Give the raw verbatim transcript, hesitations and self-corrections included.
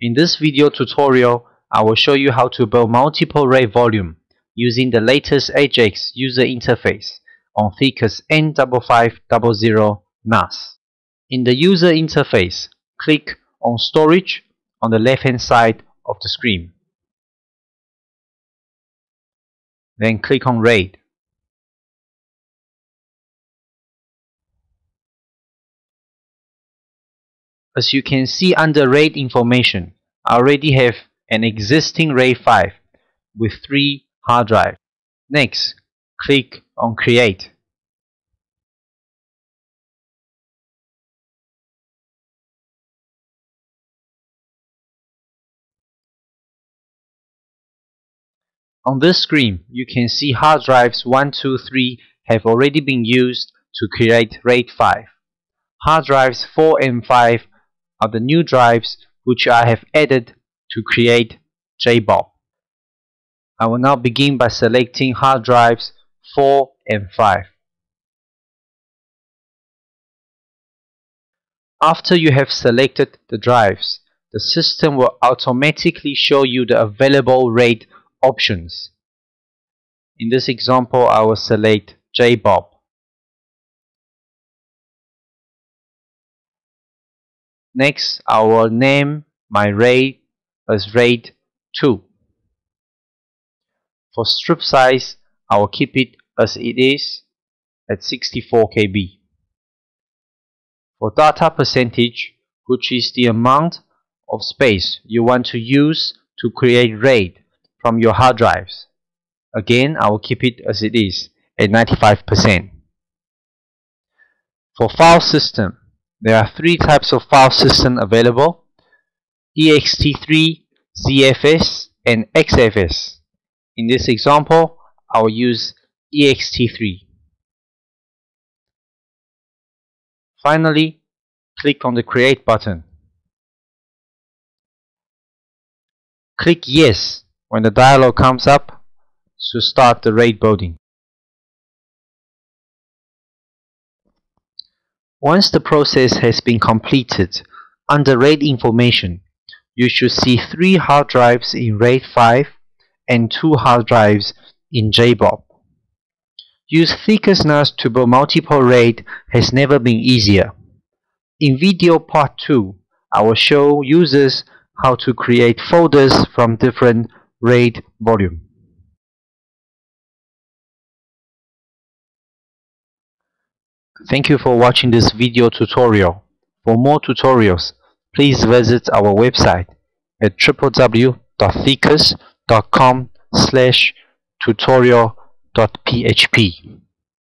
In this video tutorial, I will show you how to build multiple RAID volume using the latest AJAX user interface on Thecus N five five zero zero N A S. In the user interface, click on Storage on the left-hand side of the screen. Then click on RAID. As you can see under RAID information, I already have an existing RAID five with three hard drives. Next, click on Create. On this screen, you can see hard drives one, two, three have already been used to create RAID five. Hard drives four and five are the new drives which I have added to create J B O D. I will now begin by selecting hard drives four and five. After you have selected the drives, the system will automatically show you the available RAID options. In this example, I will select J B O D. Next, I will name my RAID as RAID two. For strip size, I will keep it as it is at sixty-four K B. For data percentage, which is the amount of space you want to use to create RAID from your hard drives, again, I will keep it as it is at ninety-five percent. For file system, there are three types of file system available: E X T three, Z F S, and X F S. In this example, I will use E X T three. Finally, click on the Create button. Click Yes when the dialog comes up to start the RAID building. Once the process has been completed, under RAID information, you should see three hard drives in RAID five and two hard drives in J B O D. Use Thecus N A S to build multiple RAID has never been easier. In video part two, I will show users how to create folders from different RAID volume. Thank you for watching this video tutorial. For more tutorials, please visit our website at w w w dot thecus dot com slash tutorial dot p h p.